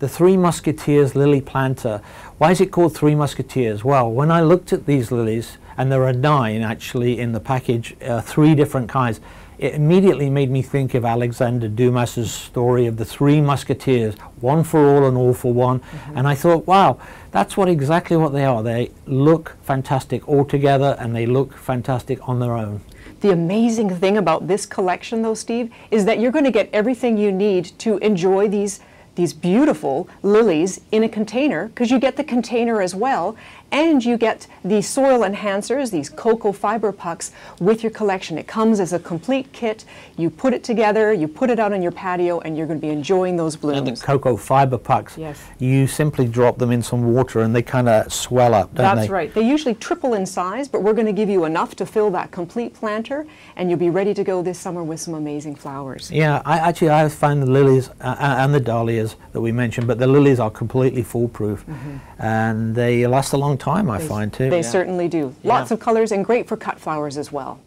The Three Musketeers lily planter. Why is it called Three Musketeers? Well, when I looked at these lilies, and there are 9 actually in the package, 3 different kinds, it immediately made me think of Alexander Dumas's story of the Three Musketeers, one for all and all for one. And I thought, wow, that's exactly what they are. They look fantastic all together, and they look fantastic on their own. The amazing thing about this collection, though, Steve, is that you're going to get everything you need to enjoy these beautiful lilies in a container, because you get the container as well, and you get the soil enhancers, these cocoa fiber pucks, with your collection. It comes as a complete kit. You put it together, you put it out on your patio, and you're going to be enjoying those blooms. And the cocoa fiber pucks, yes, you simply drop them in some water and they kind of swell up, don't they? That's right. They usually triple in size, but we're going to give you enough to fill that complete planter, and you'll be ready to go this summer with some amazing flowers. Yeah, I find the lilies and the dahlias that we mentioned, but the lilies are completely foolproof, and they last a long time, I find, too. They certainly do. Lots of colors, and great for cut flowers as well.